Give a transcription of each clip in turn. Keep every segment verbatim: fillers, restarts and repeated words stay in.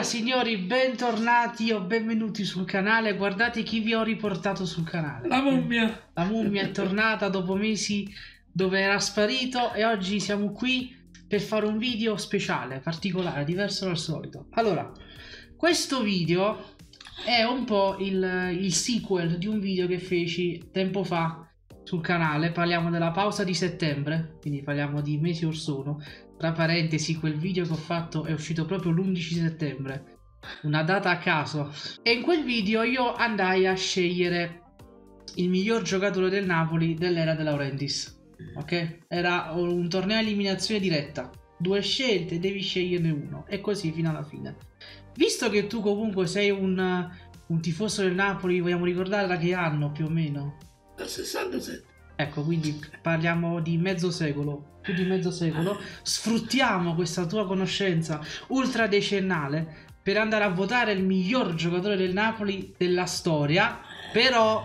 Buonasera signori, bentornati o benvenuti sul canale. Guardate chi vi ho riportato sul canale. La mummia. La mummia è tornata dopo mesi dove era sparito e oggi siamo qui per fare un video speciale, particolare, diverso dal solito. Allora, questo video è un po' il, il sequel di un video che feci tempo fa sul canale. Parliamo della pausa di settembre, quindi parliamo di mesi or sono. Tra parentesi, quel video che ho fatto è uscito proprio l'undici settembre, una data a caso, e in quel video io andai a scegliere il miglior giocatore del Napoli dell'era De Laurentiis. Ok, era un torneo a eliminazione diretta, due scelte, devi sceglierne uno e così fino alla fine. Visto che tu comunque sei un, un tifoso del Napoli, vogliamo ricordarla che anno più o meno? Dal sessantasette. Ecco, quindi parliamo di mezzo secolo, più di mezzo secolo. Sfruttiamo questa tua conoscenza ultra decennale per andare a votare il miglior giocatore del Napoli della storia, però,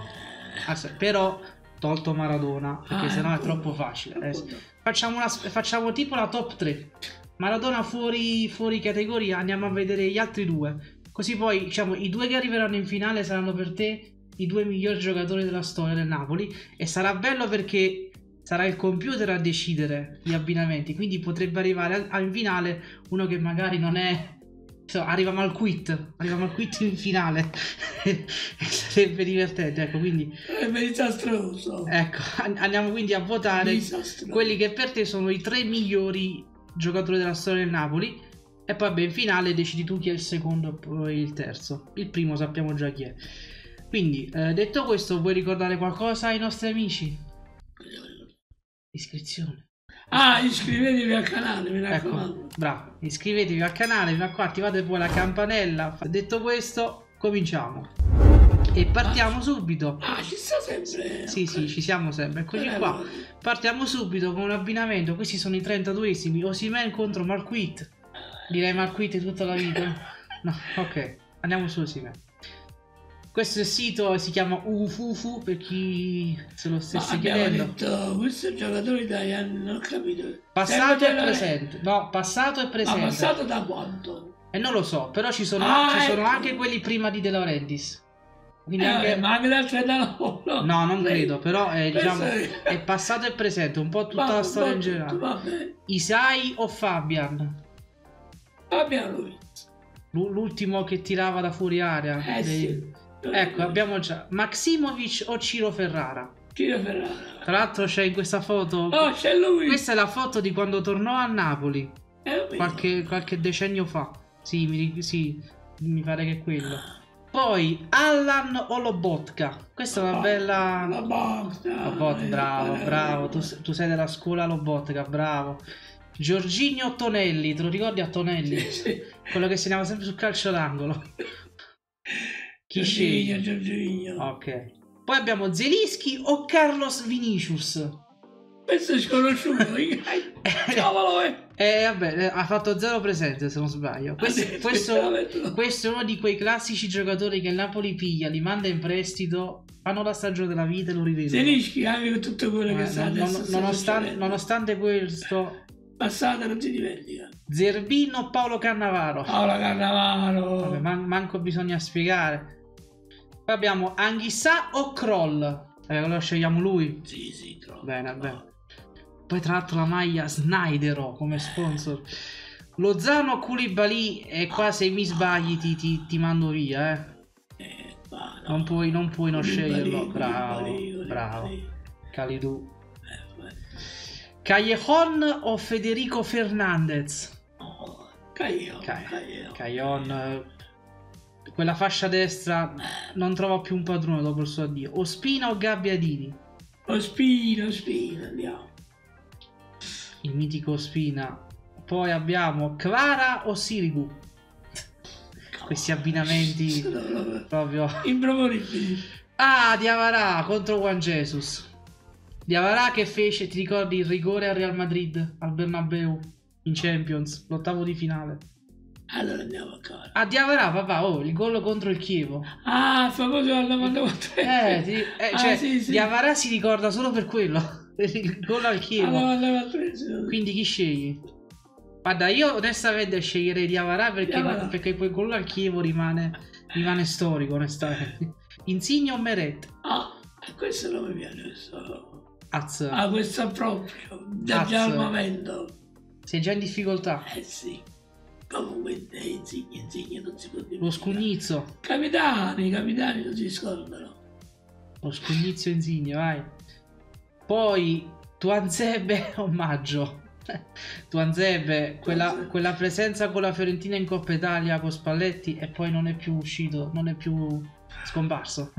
però tolto Maradona, perché ah, sennò è troppo facile. Eh. Facciamo, una, facciamo tipo la top tre. Maradona fuori, fuori categoria, andiamo a vedere gli altri due. Così poi, diciamo, i due che arriveranno in finale saranno per te i due migliori giocatori della storia del Napoli, e sarà bello perché sarà il computer a decidere gli abbinamenti, quindi potrebbe arrivare in finale uno che magari non è, insomma, arriva mal quit, arriva mal quit in finale sarebbe divertente. Ecco, quindi è disastroso. Ecco, andiamo quindi a votare disastroso quelli che per te sono i tre migliori giocatori della storia del Napoli. E poi, beh, in finale decidi tu chi è il secondo e poi il terzo. Il primo sappiamo già chi è. Quindi, eh, detto questo, vuoi ricordare qualcosa ai nostri amici? Iscrizione. Ah, iscrivetevi al canale, mi raccomando. Ecco, bravo, iscrivetevi al canale, qua attivate poi la campanella. Detto questo, cominciamo. E partiamo ah, subito. Ah, ci sta sempre. Sì, okay, sì, ci siamo sempre. Eccoci eh, qua. Partiamo subito con un abbinamento. Questi sono i trentaduesimi. Osimhen contro Marquinhos. Direi Marquinhos tutta la vita. No, ok. Andiamo su Osimhen. Questo è il sito, si chiama Ufufu, per chi se lo stesse chiedendo. Detto, questo è un giocatore italiano, non ho capito. Passato e presente. No, passato e presente. Ma passato da quanto? E eh, non lo so, però ci sono, ah, ci ecco. sono anche quelli prima di De Laurentiis. Quindi eh, anche... Ma anche l'altro è da Napoli. No, non credo, però è, diciamo, è passato e presente, un po' tutta ma, la storia in generale. Isai o Fabian? Fabian lui. L'ultimo che tirava da fuori area. Eh, dei... sì. Ecco, abbiamo già Maximovic o Ciro Ferrara. Ciro Ferrara. Tra l'altro c'è in questa foto. Oh, c'è lui. Questa è la foto di quando tornò a Napoli qualche, qualche decennio fa. Sì mi, sì, mi pare che è quello. Poi Allan o Lobotka. Questa è una bella Lobotka. Lobotka, bravo, bravo. Tu, tu sei della scuola Lobotka, bravo. Jorginho o Tonelli, te lo ricordi a Tonelli? Sì, sì. Quello che segnava sempre sul calcio d'angolo. Chi Giorginio, Giorginio. Ok. Poi abbiamo Zieliński o Carlos Vinicius. Penso è sconosciuto. E eh, vabbè, ha fatto zero presenze se non sbaglio. Questo, questo, questo è uno di quei classici giocatori che il Napoli piglia, li manda in prestito, fanno la stagione della vita e lo rivedono. Zieliński anche con tutto quello eh, che sa non, non, nonostante, nonostante questo passata non si dimentica. Zerbino Paolo Cannavaro. Paolo Cannavaro. Vabbè, man manco bisogna spiegare. Poi abbiamo Anghissà o Krol. Eh, allora scegliamo lui. Sì, sì, Krol. Bene, no. bene. Poi tra l'altro la maglia Snydero come sponsor. Lozano Koulibaly. E qua se mi sbagli ti, ti, ti mando via, eh. eh no. Non puoi non, puoi non sceglierlo. Bravo, Koulibaly, bravo. Kalidou. Callejón o Federico Fernandez? Oh, Callejón. Callejón. Callejón. Quella fascia destra non trova più un padrone dopo il suo addio. Ospina o Gabbiadini? Ospina, Ospina, andiamo. Il mitico Ospina. Poi abbiamo Clara o Sirigu? Questi abbinamenti proprio improponibili. Ah, Diawara contro Juan Jesus. Diawara che fece, ti ricordi, il rigore al Real Madrid, al Bernabeu, in Champions, l'ottavo di finale. Allora andiamo ancora. Ah, Diawara, papà, oh, il gol contro il Chievo. Ah, famoso al novantaquattresimo. Eh, ti, eh ah, cioè, sì, sì. Diawara si ricorda solo per quello, il gol al Chievo. Al novantaquattresimo. Quindi chi scegli? Guarda, io onestamente sceglierei Diawara perché, Diawara. perché quel gol al Chievo rimane, rimane storico, onestamente. Insigne o Meret? Ah, questo non mi piace, questo... Azzo. Ah, questo proprio, da Azzo. Già al momento. Sei già in difficoltà. Eh sì. Comunque, eh, Insigne, Insigne non si può dire. Lo scugnizzo. Capitani, capitani non si scordano. Lo scugnizzo Insigne, vai. Poi, Tuanzebe o Maggio? Tuanzebe, quella, quella presenza con la Fiorentina in Coppa Italia con Spalletti e poi non è più uscito, non è più scomparso.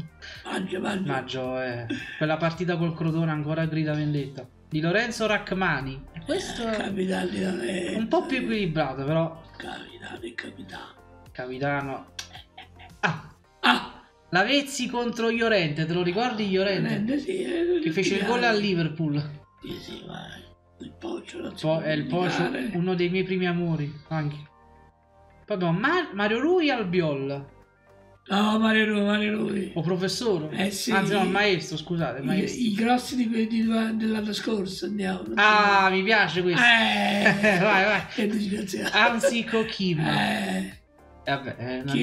Maggio, Maggio, Maggio eh. Quella partita col Crotone ancora grida vendetta. Di Lorenzo Rachmani, questo eh, capitani, è un po' più equilibrato però. Capitano, capitano. Capitano. Ah, ah. Lavezzi contro Llorente, te lo ricordi Llorente? Llorente sì, eh, che fece il gol al Liverpool. Sì, sì, vai. Il Poggio, non po è il Poggio, uno dei miei primi amori anche. Poi abbiamo Mar Mario Rui al Biol. No, Mario Rui, Mario Rui. O professore? Eh sì. Anzi no, maestro, scusate. Maestro. I, I grossi di quelli dell'anno scorso, andiamo. Ah, mi piace questo. Eh, vai, vai. È disgraziato. Hamsik o Kim. Eh. Vabbè, non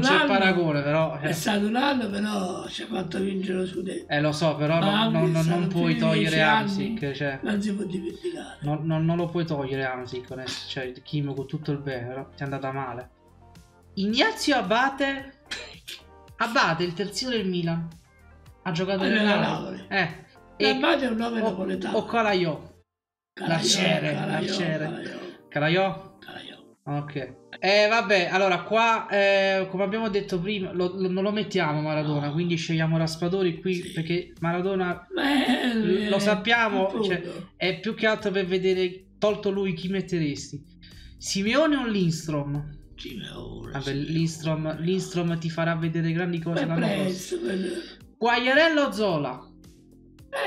c'è paragone però. Eh. È stato un anno però ci ha fatto vincere lo scudetto. Eh lo so però non, non, non, non puoi togliere Hamsik. Cioè, non si può dimenticare. Non, non, non lo puoi togliere Hamsik, cioè Kim con tutto il bene però ti è andata male. Ignazio Abate. Abate il terzino del Milan. Ha giocato nel Napoli. Eh. E Abate è un nome napoletano. O Calaiò. L'arciere. Calaiò? Calaiò. Ok. Eh vabbè, allora qua eh, come abbiamo detto prima lo, lo, non lo mettiamo Maradona, no. Quindi scegliamo Raspadori qui sì. Perché Maradona beh, lo sappiamo cioè, è più che altro per vedere tolto lui chi metteresti. Simeone o Lindstrom? Simeone, vabbè, Simeone. Lindstrom, Lindstrom ti farà vedere grandi cose l'anno prossimo. Quagliarella o Zola?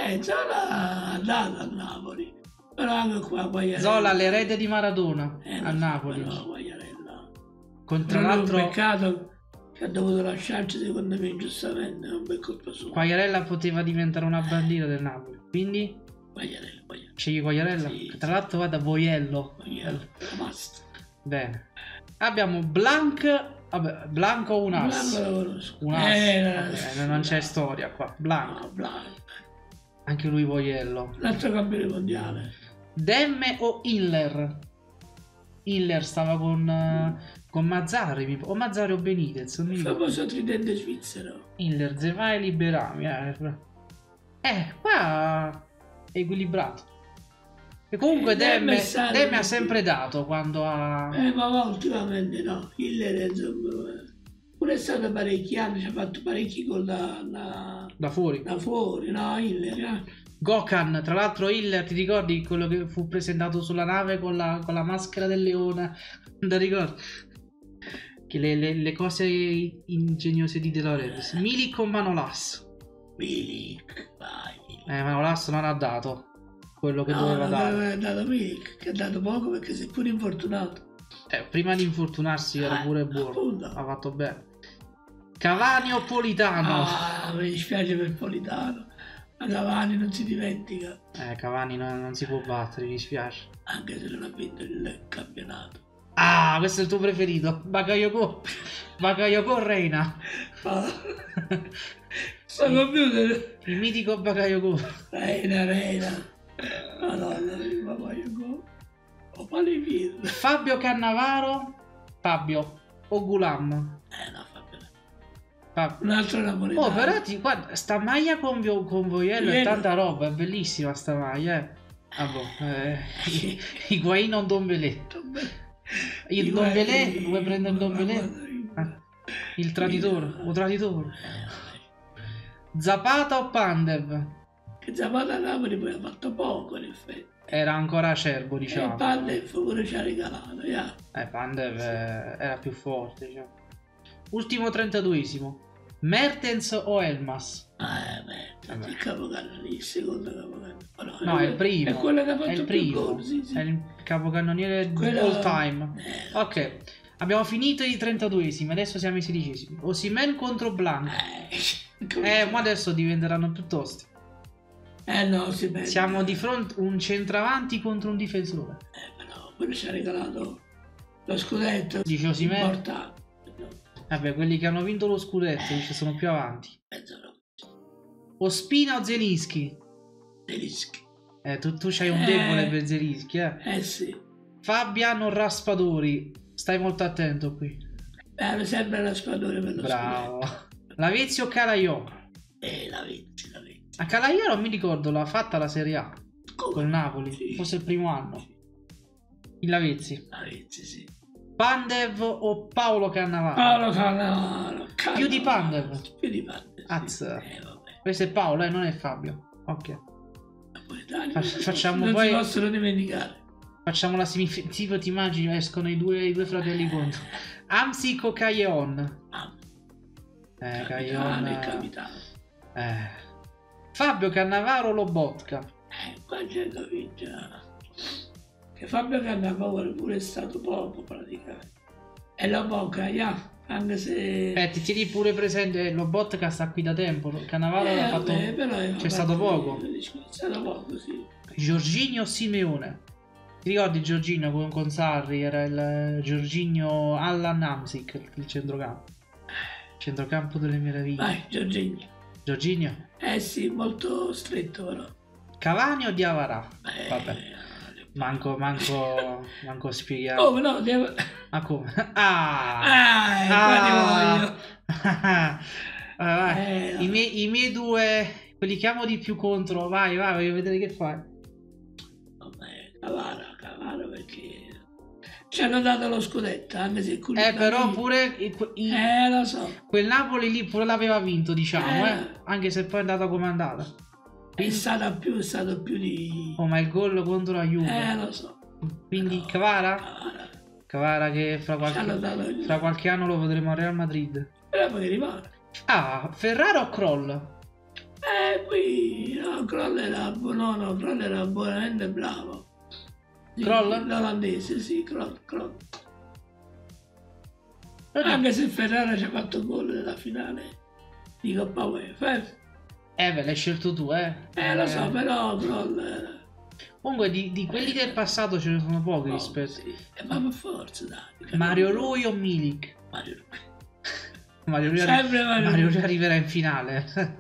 Eh Zola andava a Napoli però anche qua Quagliarella. Zola l'erede di Maradona eh, a Napoli però, tra l'altro un peccato che ha dovuto lasciarci secondo me giustamente, non per colpa sua. Quagliarella poteva diventare una bandiera eh. del Napoli, quindi Quagliarella, Quagliarella. Scegli Quagliarella? Sì, tra sì. l'altro guarda Voiello. Voiello, basta. Bene. Abbiamo Blank, vabbè, Blank o un as? Un as. Eh, vabbè, non c'è storia qua. Blank. No, Blank. Anche lui Voiello. L'altro campione mondiale. Demme o Hiller? Hiller stava con... Mm. Con Mazzarri, o Mazzarri o Benitez, il famoso tridente svizzero. Hiller, Zevai e Liberami. Eh. eh, qua è equilibrato. E comunque eh, Demme, Demme, Demme ha sempre dato quando ha... Eh, ma ultimamente no, Hiller pure è stato parecchi anni, ci ha fatto parecchi gol da, da... da fuori. Da fuori, no, Hiller. Eh. Gokhan, tra l'altro Hiller, ti ricordi quello che fu presentato sulla nave con la, con la maschera del leone? Non ti ricordi? Le, le, le cose ingegnose di De Laurentiis. Milik o Manolas? Milik, vai. Eh, Manolas non ha dato quello che no, doveva dare. Ha dato Milik, che ha dato poco perché si è pure infortunato. Eh, prima di infortunarsi eh, era pure buono. Ha fatto bene. Cavani o Politano? Ah, mi dispiace per Politano. Ma Cavani non si dimentica. Eh, Cavani non, non si può battere, mi dispiace. Anche se non ha vinto il campionato. Ah, questo è il tuo preferito. Bakayoko. Bakayoko Reina. Oh. Sto il, computer. Il mitico Bakayoko. Reina, Reina. Madonna, il Bakayoko. Oh, Fabio Cannavaro. Fabio. O Gulam. Eh, no, Fabio. Fabio. Un altro napoletano. Oh, però ti, guarda, sta maglia con, con Voiello è tanta roba. È bellissima sta maglia, eh. Ah, boh. Eh, Higuaín non Dombelletto. Il Don Belè, vuoi prendere il Don Belè? Il traditore, o traditore. Zapata o Pandev? Che Zapata a Napoli poi ha fatto poco in effetti. Era ancora acerbo diciamo. E Pandev pure ci ha regalato, yeah. Eh, Pandev sì. Era più forte diciamo. Ultimo trentaduesimo. Mertens o Elmas? Ah, Mertens, il capocannoniere, il secondo capocannoniere. No, è il primo. È quello che ha fatto il primo. Gol, sì, sì. È il capocannoniere quello... all time. Eh. Ok, abbiamo finito i trentaduesimi, adesso siamo i sedicesimi. Osimhen contro Blank. Eh, eh ma adesso diventeranno piuttosto. Eh no, Osimhen. Siamo di fronte a un centravanti contro un difensore. Eh, però quello ci ha regalato lo scudetto. Dice Osimhen? Vabbè, quelli che hanno vinto lo scudetto, eh, dice, sono più avanti. Mezz'ora. Ospina o Zieliński? Zieliński. Eh, tu, tu c'hai un eh, debole per Zieliński, eh? Eh sì. Fabiano Raspadori, stai molto attento qui. Beh, mi sembra Raspadori per lo Bravo. Scudetto. Lavezzi o Callejón? Eh, Lavezzi, Lavezzi. A Callejón non mi ricordo, l'ha fatta la Serie A col Napoli, sì, forse il primo anno. Il Lavezzi. Lavezzi, sì. Pandev o Paolo Cannavaro? Paolo Cannavaro. Cannavaro. Più di Pandev? Più di Pandev. Azza. Sì. Eh, questo è Paolo, eh, non è Fabio. Ok. Fa facciamo non poi... si possono dimenticare. Facciamo la semifinale. Tipo ti immagini, escono i due, i due fratelli eh. contro. Hamsik o Callejón? Ah. Eh, Callejón è capitano. Eh... Fabio Cannavaro, Lobotka. Eh, qua c'è la vinta. Che Fabio Cannavaro pure è stato poco praticamente. E Lobotka, yeah, anche se... Eh, ti tieni pure presente, Lobotka sta qui da tempo, Cannavaro eh, l'ha fatto... C'è stato poco. C'è stato poco, sì. Jorginho o Simeone? Ti ricordi Jorginho con, con Sarri? Era il Jorginho Allan Hamsik, il centrocampo. Centrocampo delle meraviglie. Vai, Jorginho. Jorginho? Eh sì, molto stretto però. Cavani o Diawara? Eh, Vabbè, manco, manco, manco spiegare. Oh no, Diawara. Ma come? Ah! Ah, ah, voglio. Ah, vai. Eh, I, mie I miei due, quelli che amo di più contro, vai, vai, voglio vedere che fai. Vabbè, Cavara, Cavara perché... Ci hanno dato lo scudetto, anche se il Eh, però lì... pure... Il, il, eh, lo so. Quel Napoli lì pure l'aveva vinto, diciamo, eh. eh. Anche se poi è andata come è andata. Quindi... È stata più, è stato più di... Oh, ma il gol contro la Juve. Eh, lo so. Quindi no, Cavara? Cavara? Cavara che fra qualche, fra qualche anno lo vedremo a Real Madrid. Però poi rimane. Ah, Ferrara o Krol? Eh, qui... No, Krol era... No, no, Krol era veramente bravo. Krol? L'olandese, sì, Krol, Krol. Anche se Ferrara ci ha fatto gol nella finale di Coppa UEFA. Eh, beh, l'hai scelto tu, eh. Eh, lo so, però Krol... Comunque, di, di quelli del passato ce ne sono pochi oh, rispetto. Sì. Eh, ma per forza, dai. Mario Rui o Milik? Mario Rui. Mario Rui, Sempre Mario Mario Rui arriverà in finale.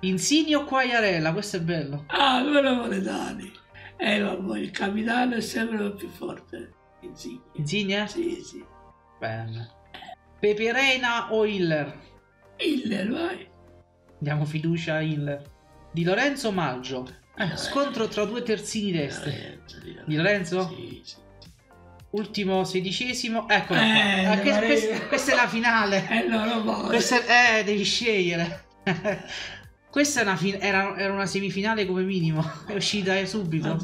Insigne o Quagliarella? Questo è bello. Ah, quello Moletani. Eh, vabbè, il capitano è sempre più forte. Insigne? Insigne? Sì, sì. Bene. Peperena o Hiller? Hiller, vai. Diamo fiducia a Hiller. Di Lorenzo o Maggio? Eh, Lorenzo. Scontro tra due terzini destri. Di Lorenzo? Di Lorenzo? Di Lorenzo? Sì, sì. Ultimo sedicesimo. Eccola eh, qua. Questa, questa, questa è la finale. Eh, no, non voglio. Questa è, eh, devi scegliere. Questa è una era, era una semifinale come minimo, è uscita subito.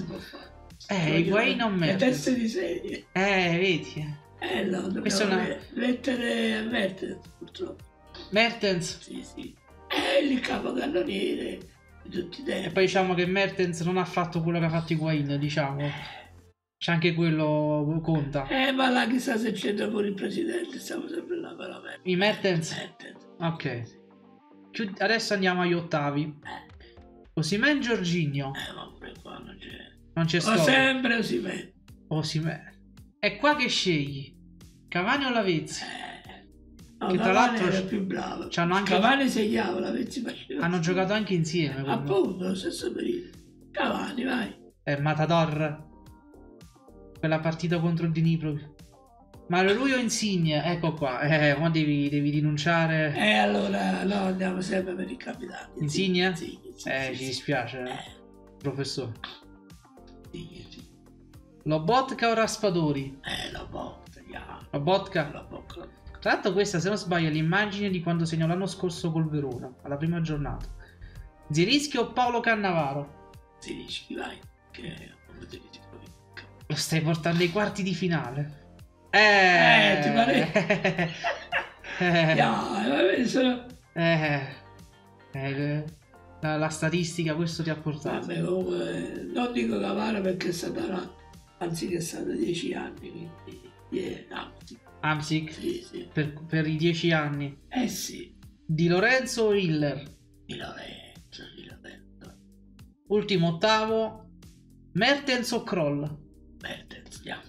Eh, Higuaín o Mertens? È testa di serie. Eh, vedi. Eh no, dobbiamo una... mettere Mertens purtroppo. Mertens? Sì, sì. È il capocannoniere di tutti i tempi. E poi diciamo che Mertens non ha fatto quello che ha fatto Higuaín, diciamo. C'è anche quello conta. Eh, ma là chissà se c'entra pure il presidente, stiamo sempre là per la Mertens. I Mertens? Mertens. Ok. Sì. Adesso andiamo agli ottavi. Osimhen, Jorginho. Eh, ma pure qua non c'è. Non c'è storia. Ho sempre Osimhen. Osimhen. È qua che scegli. Cavani o Lavezzi? Eh. No, che tra l'altro è più bravo. Anche... Cavani segnava, Lavezzi faceva. Hanno giocato anche insieme. Eh, appunto, lo stesso periodo. Cavani, vai. È eh, Matador. Quella partita contro il Dnipro. Mario Rui o Insigne? Ecco qua, eh, ma devi, devi rinunciare. Eh, allora, no, andiamo sempre per il capitano. Insigne? Sì, sì, eh, sì, ci dispiace, sì. eh. professore. Sì, sì. Lobotka o Raspadori? Eh, Lobotka, yeah. Lobotka? Lobotka. Tra l'altro questa, se non sbaglio, è l'immagine di quando segnò l'anno scorso col Verona, alla prima giornata. Zieliński o Paolo Cannavaro? Zieliński, vai, che non devi dire. Lo stai portando ai quarti di finale. Eh, eh, ti pare? Eh, eh, yeah, sono... eh, eh, la, la statistica questo ti ha portato. Vabbè, comunque, non dico Cavara perché è stata una... anzi che è stata dieci anni, quindi yeah, Hamsik sì, sì. Per, per i dieci anni. Eh sì. Di Lorenzo o Hiller? Di Lorenzo, Di Lorenzo. Ultimo ottavo, Mertens o Krol? Mertens, yeah.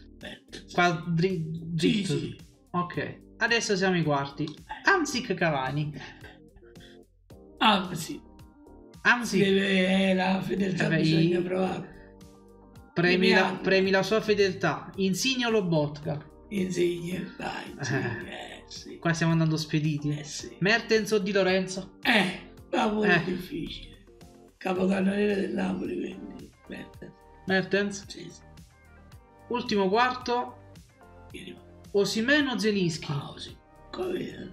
Quadrigit. Ok, adesso siamo ai quarti. Hamsik Cavani. Hamsik. Hamsik. Deve la fedeltà, vabbè, bisogna provare. Premi la, premi la sua fedeltà. Insigne o Lobotka? Insigne, dai. Insigne, eh, sì. Qua stiamo andando spediti. Eh, sì. Mertens o Di Lorenzo? Eh, lavoro eh. difficile. Capocannoniere del Napoli, quindi Mertens. Mertens? Sì, sì. Ultimo quarto. Osimhen o Zieliński? Ah, sì. Come...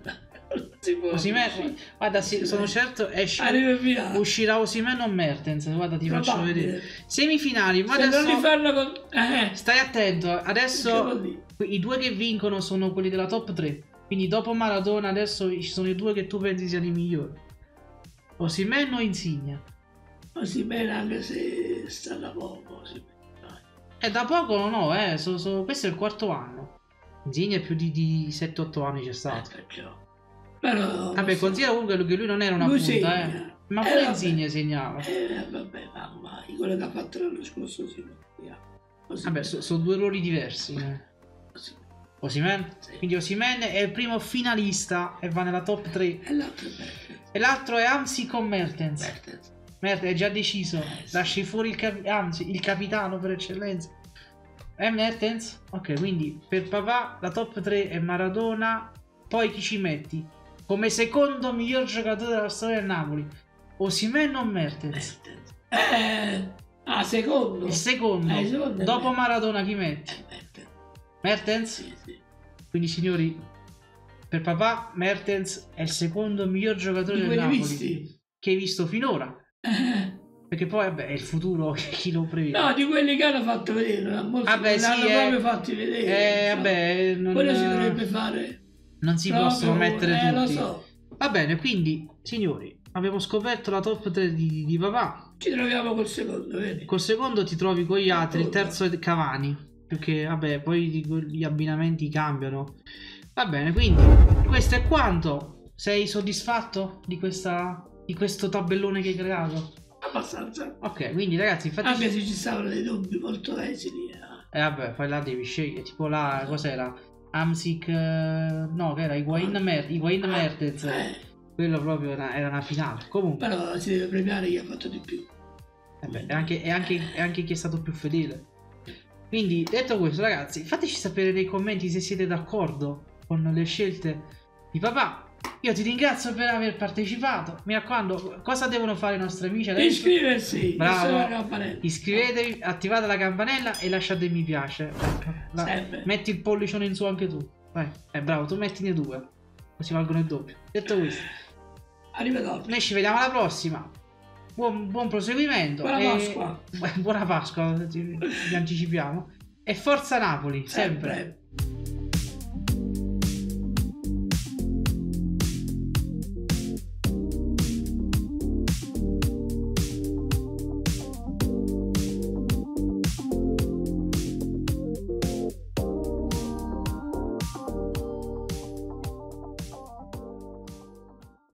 Osimhen, guarda, sì, sono certo esce, uscirà Osimhen o Mertens. Guarda, ti Probabile. faccio vedere semifinali. Ma Se adesso non li fanno con... eh. stai attento. Adesso i due che vincono sono quelli della top tre. Quindi dopo Maradona, adesso ci sono i due che tu pensi siano i migliori. Osimhen o Insigne? Osimhen, anche se sta da poco. È da poco, no, no, eh. So, so... questo è il quarto anno. Insigne è più di, di sette otto anni c'è stato. Eh, Però, vabbè, considera comunque che lui non era una punta, segna. eh. Ma pure eh, Insigne segnava. Eh, vabbè, mamma, quello che ha fatto l'anno scorso si Vabbè, sono so due ruoli diversi. Eh. Osimhen? Sì. Quindi Osimhen è il primo finalista e va nella top tre. E l'altro è Hamsik con Mertens. Mertens. Mertens è già deciso. Eh, sì. Lasci fuori il, cap Hamsik, il capitano per eccellenza. E Mertens? Ok, quindi per papà la top tre è Maradona. Poi chi ci metti? Come secondo miglior giocatore della storia del Napoli, Osimhen o Mertens? Mertens. Eh, ah, secondo. Il secondo. Eh, secondo Dopo Maradona chi metti? Eh, Mertens. Mertens? Sì, sì. Quindi, signori, per papà Mertens è il secondo miglior giocatore del Napoli visti? che hai visto finora. Eh. Perché poi, vabbè, è il futuro, chi lo prevede? No, di quelli che hanno fatto vedere. Vabbè, sì, hanno eh, proprio fatti vedere. Eh, so. vabbè, non... Quello si dovrebbe fare. Non si Proprio, possono mettere eh, tutti. Lo so. Va bene, quindi, signori, abbiamo scoperto la top tre di, di papà. Ci troviamo col secondo, vedi? Col secondo ti trovi con gli altri, il terzo è Cavani. Perché, vabbè, poi gli abbinamenti cambiano. Va bene, quindi, questo è quanto. Sei soddisfatto di, questa, di questo tabellone che hai creato? Abbastanza. Ok, quindi, ragazzi, infatti... Anche se ci stavano dei dubbi molto esili. Eh, vabbè, poi là devi scegliere, tipo là, cos'era? Hamsik, no, che era Higuaín ah, Mertens, eh. quello proprio era, era una finale. Comunque, però si deve premiare chi ha fatto di più. Eh beh, è, anche, è, anche, è anche chi è stato più fedele. Quindi, detto questo, ragazzi, fateci sapere nei commenti se siete d'accordo con le scelte di papà. Io ti ringrazio per aver partecipato. Mi raccomando, cosa devono fare i nostri amici adesso? Iscriversi. Bravo. Iscrivetevi, attivate la campanella e lasciate mi piace. La... Metti il pollicione in su anche tu. Vai. Eh, bravo, tu mettine due. Così valgono il doppio. Detto questo, arrivederci. Noi ci vediamo alla prossima. Buon, buon proseguimento. Buona e... Pasqua. Buona Pasqua, ci anticipiamo. E forza Napoli, sempre. sempre.